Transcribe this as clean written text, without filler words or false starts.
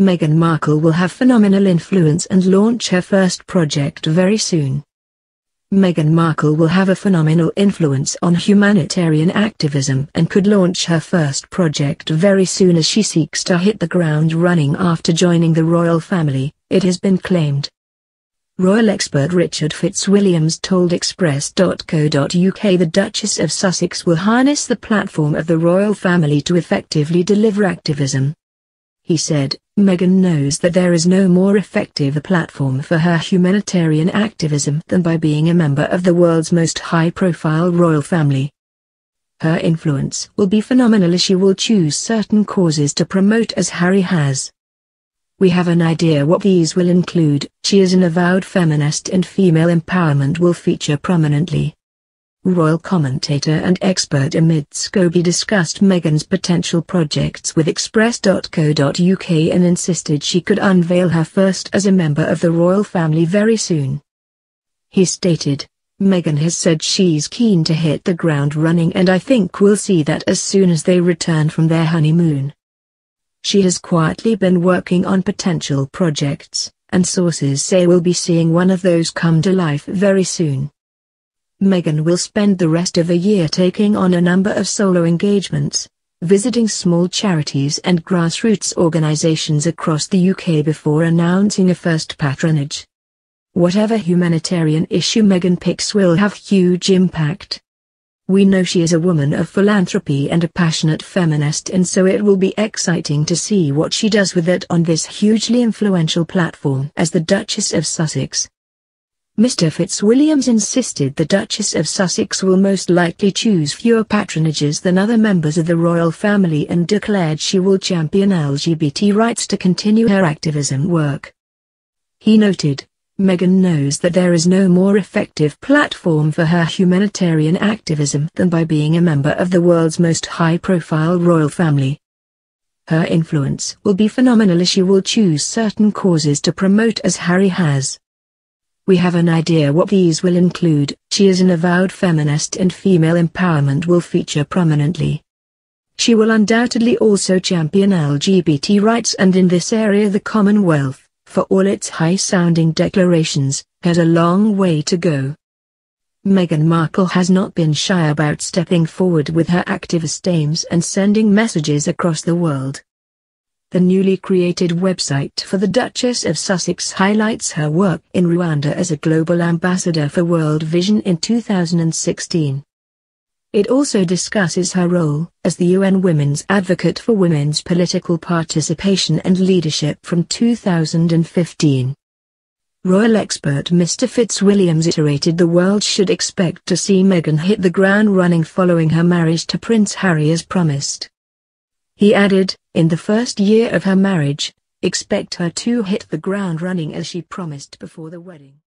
Meghan Markle will have phenomenal influence and launch her first project very soon. Meghan Markle will have a phenomenal influence on humanitarian activism and could launch her first project very soon as she seeks to hit the ground running after joining the royal family, it has been claimed. Royal expert Richard Fitzwilliams told Express.co.uk the Duchess of Sussex will harness the platform of the royal family to effectively deliver activism. He said, Meghan knows that there is no more effective a platform for her humanitarian activism than by being a member of the world's most high-profile royal family. Her influence will be phenomenal as she will choose certain causes to promote as Harry has. We have an idea what these will include, she is an avowed feminist and female empowerment will feature prominently. Royal commentator and expert Omid Scobie discussed Meghan's potential projects with Express.co.uk and insisted she could unveil her first as a member of the royal family very soon. He stated, Meghan has said she's keen to hit the ground running and I think we'll see that as soon as they return from their honeymoon. She has quietly been working on potential projects, and sources say we'll be seeing one of those come to life very soon. Meghan will spend the rest of the year taking on a number of solo engagements, visiting small charities and grassroots organisations across the UK before announcing a first patronage. Whatever humanitarian issue Meghan picks will have huge impact. We know she is a woman of philanthropy and a passionate feminist, and so it will be exciting to see what she does with it on this hugely influential platform as the Duchess of Sussex. Mr. Fitzwilliams insisted the Duchess of Sussex will most likely choose fewer patronages than other members of the royal family and declared she will champion LGBT rights to continue her activism work. He noted, Meghan knows that there is no more effective platform for her humanitarian activism than by being a member of the world's most high-profile royal family. Her influence will be phenomenal as she will choose certain causes to promote as Harry has. We have an idea what these will include, she is an avowed feminist and female empowerment will feature prominently. She will undoubtedly also champion LGBT rights and in this area the Commonwealth, for all its high-sounding declarations, has a long way to go. Meghan Markle has not been shy about stepping forward with her activist aims and sending messages across the world. The newly created website for the Duchess of Sussex highlights her work in Rwanda as a global ambassador for World Vision in 2016. It also discusses her role as the UN Women's Advocate for Women's Political Participation and Leadership from 2015. Royal expert Mr. Fitzwilliams iterated the world should expect to see Meghan hit the ground running following her marriage to Prince Harry as promised. He added, in the first year of her marriage, expect her to hit the ground running as she promised before the wedding.